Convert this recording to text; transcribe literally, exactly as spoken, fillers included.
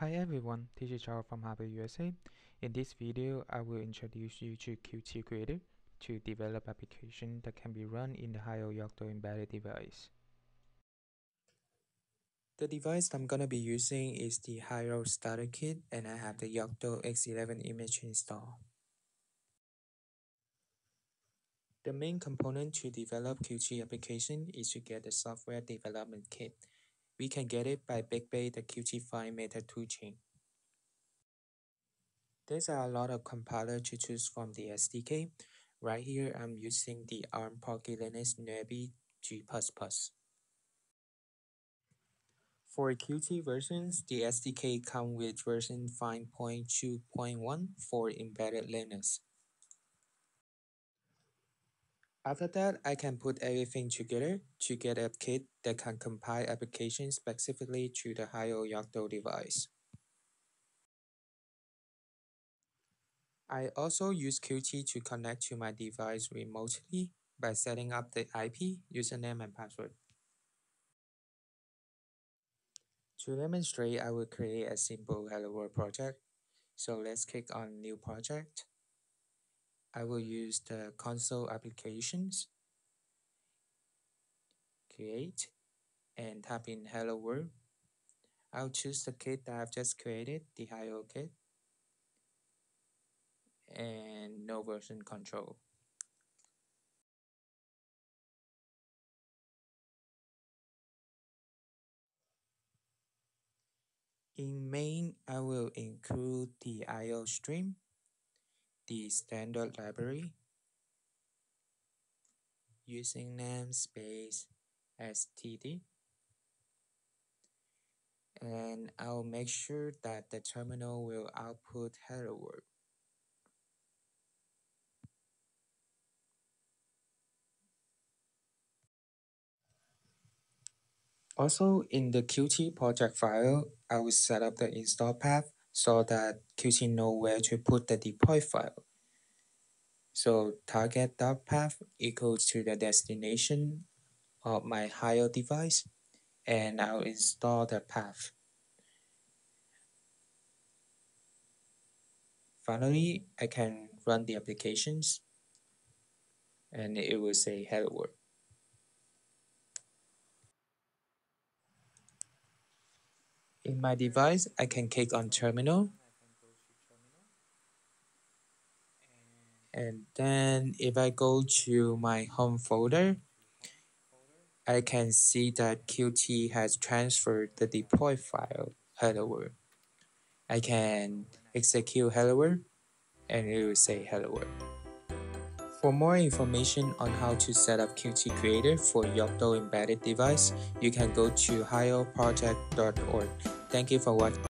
Hi everyone, T J Chow from HIO U S A. In this video, I will introduce you to Qt Creator to develop applications that can be run in the HIO Yocto embedded device. The device I'm going to be using is the HIO Starter Kit, and I have the Yocto X eleven image installed. The main component to develop Qt application is to get the software development kit. We can get it by BigBay, the Qt five meta toolchain. There's a lot of compilers to choose from the S D K. Right here, I'm using the ARM Poky Linux Nubi G plus plus. For Qt versions, the S D K comes with version five point two point one for embedded Linux. After that, I can put everything together to get a kit that can compile applications specifically to the HIO Yocto device. I also use Qt to connect to my device remotely by setting up the I P, username, and password. To demonstrate, I will create a simple Hello World project. So let's click on New Project. I will use the console applications, create, and type in Hello World. I'll choose the kit that I've just created, the HIO kit, and no version control. In main, I will include the I O stream, the standard library, using namespace std, and I'll make sure that the terminal will output hello world. Also, in the Qt project file, I will set up the install path so that Qt knows where to put the deploy file. So target.path equals to the destination of my HIO device, and I'll install the path. Finally, I can run the applications, and it will say hello world. In my device, I can click on terminal, and then if I go to my home folder, I can see that Qt has transferred the deploy file hello world. I can execute hello world, and it will say hello world. For more information on how to set up Qt Creator for Yocto embedded device, you can go to hio project dot org. Thank you for watching.